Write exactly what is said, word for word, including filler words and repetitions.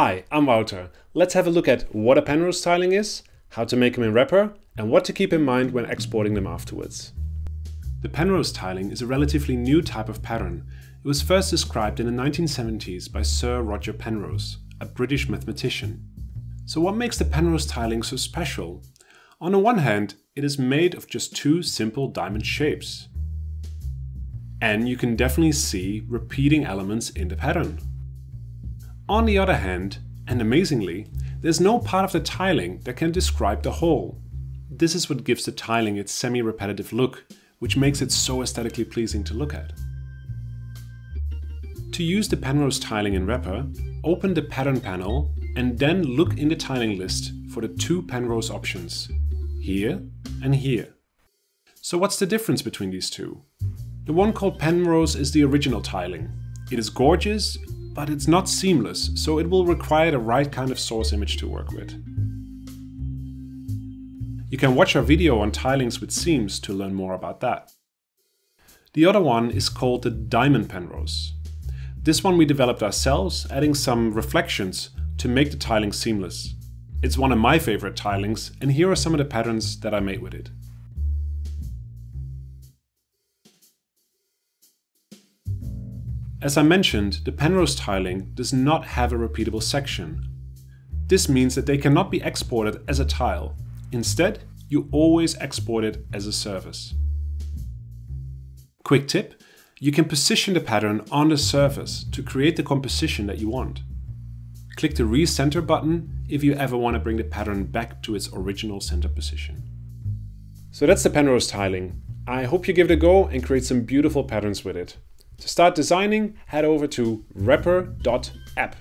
Hi, I'm Wouter. Let's have a look at what a Penrose tiling is, how to make them in Repper, and what to keep in mind when exporting them afterwards. The Penrose tiling is a relatively new type of pattern. It was first described in the nineteen seventies by Sir Roger Penrose, a British mathematician. So what makes the Penrose tiling so special? On the one hand, it is made of just two simple diamond shapes. And you can definitely see repeating elements in the pattern. On the other hand, and amazingly, there's no part of the tiling that can describe the whole. This is what gives the tiling its semi-repetitive look, which makes it so aesthetically pleasing to look at. To use the Penrose tiling in Repper, open the pattern panel and then look in the tiling list for the two Penrose options, here and here. So what's the difference between these two? The one called Penrose is the original tiling. It is gorgeous, but it's not seamless, so it will require the right kind of source image to work with. You can watch our video on tilings with seams to learn more about that. The other one is called the Diamond Penrose. This one we developed ourselves, adding some reflections to make the tiling seamless. It's one of my favorite tilings, and here are some of the patterns that I made with it. As I mentioned, the Penrose tiling does not have a repeatable section. This means that they cannot be exported as a tile. Instead, you always export it as a surface. Quick tip, you can position the pattern on the surface to create the composition that you want. Click the recenter button if you ever want to bring the pattern back to its original center position. So that's the Penrose tiling. I hope you give it a go and create some beautiful patterns with it. To start designing, head over to repper dot app.